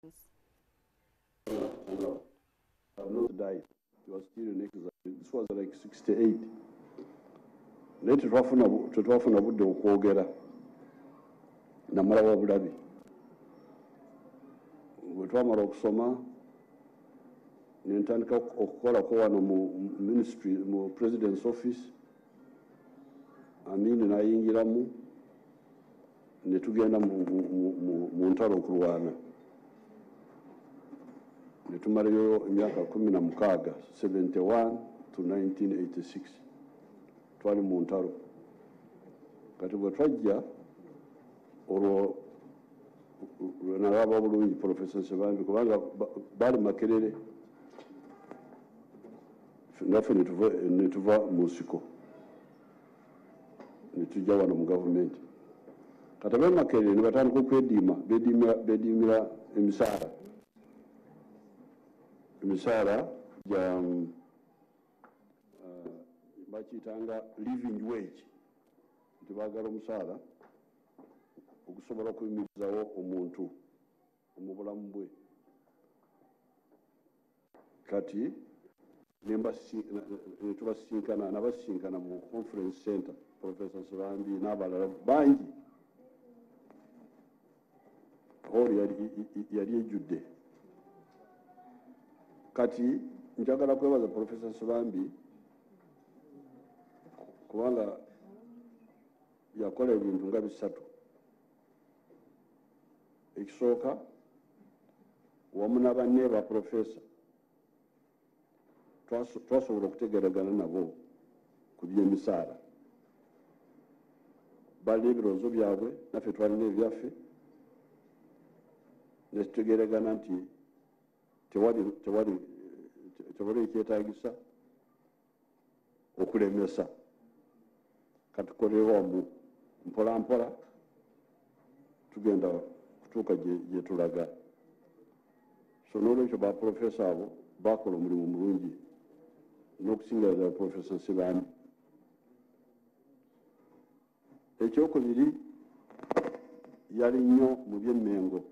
I have not died. He was still in exile. This was like 68. Later, Tufafuna would do Kogera in Abu Dhabi. We traveled Oksoma. Nintandika okukola ko wano mu ministry mu president's office amini nayingiramu netugenda mu ntalo okulwana netumaleyo emyaka 16 71 to 1986 twali mu ntalo kati bwe twajja olwo nalaba obulungi Professor Nsibambi kubanga bali Makerere naffe netuva mu nsiko netujja wano mu gavumenti kati ab'Emakerere ne batandika okwediima bediimira emisaala gya bakiyitanga living wage nti baagala omusaala okusobola okuyimirizawo omuntu mu bulamu bwe kati nebasinkana n'abasinkana mu conference center Professor Nsibambi n'abalala bangi oli yali ejjudde kati njagala kwebaza Professor Nsibambi kubanga yakola ebintu nga bisatu ekisooka wamu n'abanne ba Professor twasobola okutegeeragana nabo ku by'emisaala balina ebirowoozo byabwe naffe twalina ebyaffe nekitegeeragana nti tewali ekyetaagisa okulemesa katukolera wamu mpolampola tugenda kutuuka gye tulaga so n'olwekyo baprofesa abo bakola omulimu mulungi n'okusinga za Professor Nsibambi ekyokubiri yali nnyo mu by'Mengo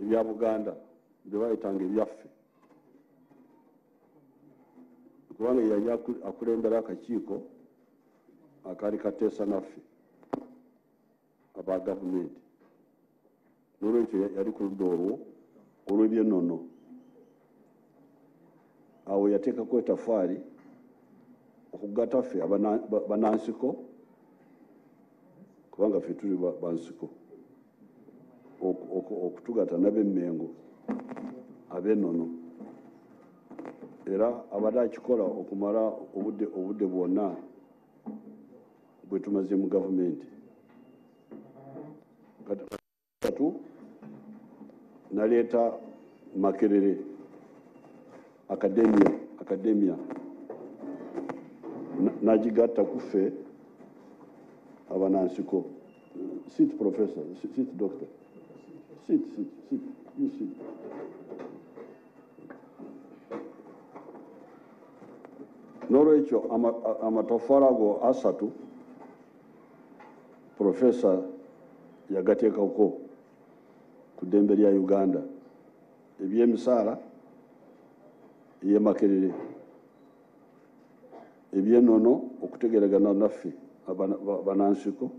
ebya Buganda bye bayitanga ebyaffe kubanga yali akulembera akakiiko akaali kateesa naffe aba gavumenti n'olwekyo yali ku ludda olwo olw'eby'ennono awo yateekako ettafaali okugatta ffe bannansiko kubanga ffe tuli bansiko okutugatta n'ab'Emmengo ab'ennono era abadde akikola okumala obudde bwonna bwe tumaze mu gavumenti katu naleeta Makerere academia najigatta kufe abanansiko sit professor sit doctor sit you sit nolwekyo amatofarago asatu Professor yagateeka uko ku ddembe lya Uganda eby'emisaala ye Makerere eby'ennono okutegeeragana naffe banansiko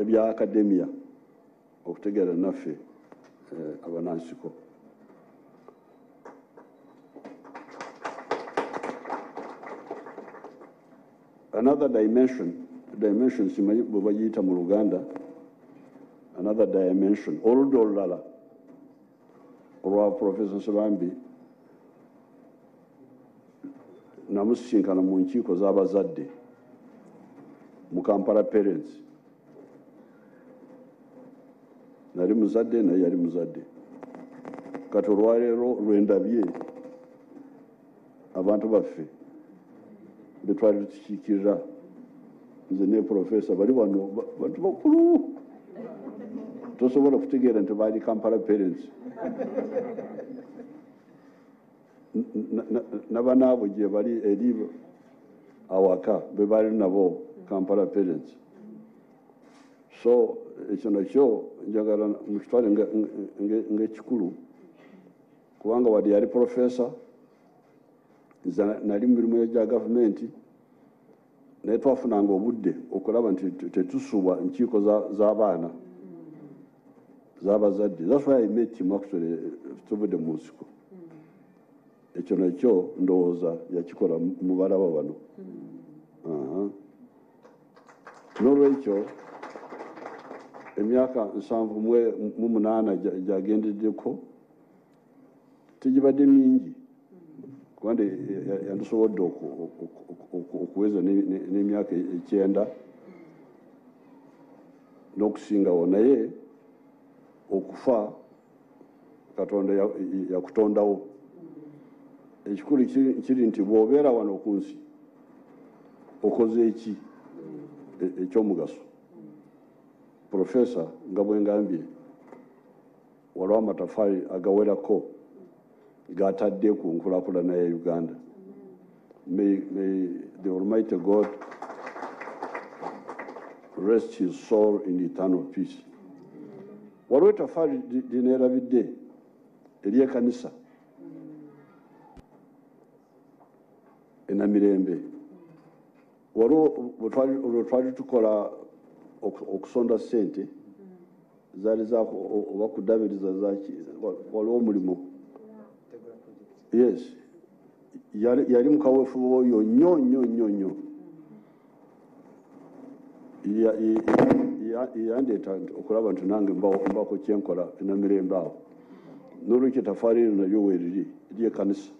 ebya akademiya okutegeeragana naffe abanansiko another dimension simanyi bwe bagiyita mu Luganda another dimension oludda olulala olwa Professor Nsibambi namusinkana mu nkiiko z'abazadde mu Kampala parents nali muzadde naye yali muzadde kati olwaleero lwendabye abantu baffe betwali tukiikirira nze ne Professor bali wano bantu bakulu tosobola kutegeera nti baali Kampala parents n'abanaabo gye bali eri awaka be baali nabo Kampala parents so ekyono kyo njagala mukitwale ng'ekikulu kubanga wadde yali professor nali mu mirimu gya gavumenti naye twafunanga obudde okulaba nti tetusubwa nkiiko z'abaana z'abazadde. That's why I met him actually tuvudde mu nsiko. Ekyono kyo ndowooza yakikola mu balaba bano. N'olwekyo emyaka 7 mu 8 gyagendeddeko tegibadde mingi kubanga yandisobodde okuweza n'emyaka 9 n'okusingawo, naye okufa Katonda yakutondawo. Ekikulu kiri nti bw'obeera wano ku nsi okoze eki ekyomugaso. Professor nga bwe ngambye waliwo amatafaali agawerako gatadde ku nkulaakulana ya Uganda. May the Almighty God rest his soul in eternal peace. Waliwo etafaali lineerabidde ery'ekkanisa Enamirembe. Waliwo bwe twali tukola okusonda ssente zaali zaako oba kudabiriza zaki, waliwo omulimu yes yali mukaweefu oyo nnyo yandeeta okulaba nti nange mbaako kyenkola Enamirembe awo. N'olwekyo tafaali eno nayo weeriri ery'ekkanisa.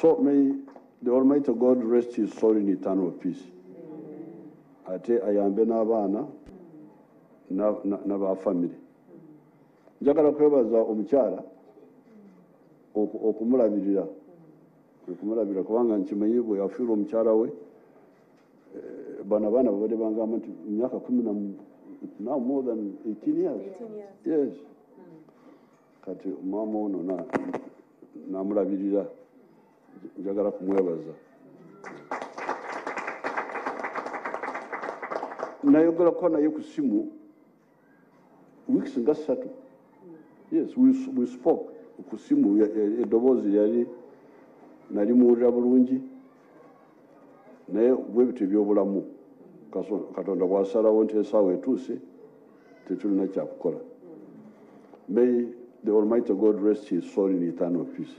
So may the Almighty God rest his soul in eternal peace. Ate ayambe n'abaana n'abafamire. Njagala kwebaza omukyala okumulabirira. Okumulabirira kubanga nkimanyi bwe yafiirwa omukyala we bano abaana babadde bangamba nti myaka 10 now more than 18 years. 18 years. Yes. Kati maama ono n'amulabirira. Njagala kumwebaza. Nayogera ko nayo ku simu weeks nga 3. Yes, we spoke ku simu, eddoboozi yali nalimuwulira bulungi naye bw'ebintu by'obulamu Katonda bw'asalawo nti essaawa etuuse tetulina kyakukola. May the Almighty God rest his soul in eternal peace.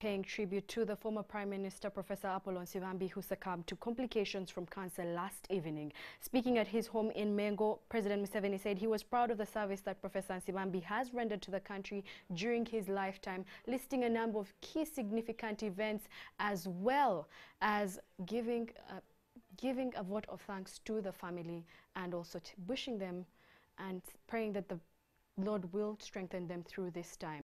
Paying tribute to the former Prime Minister, Professor Apolo Nsibambi, who succumbed to complications from cancer last evening. Speaking at his home in Mengo, President Museveni said he was proud of the service that Professor Nsibambi has rendered to the country during his lifetime, listing a number of key significant events as well as giving a vote of thanks to the family and also wishing them and praying that the Lord will strengthen them through this time.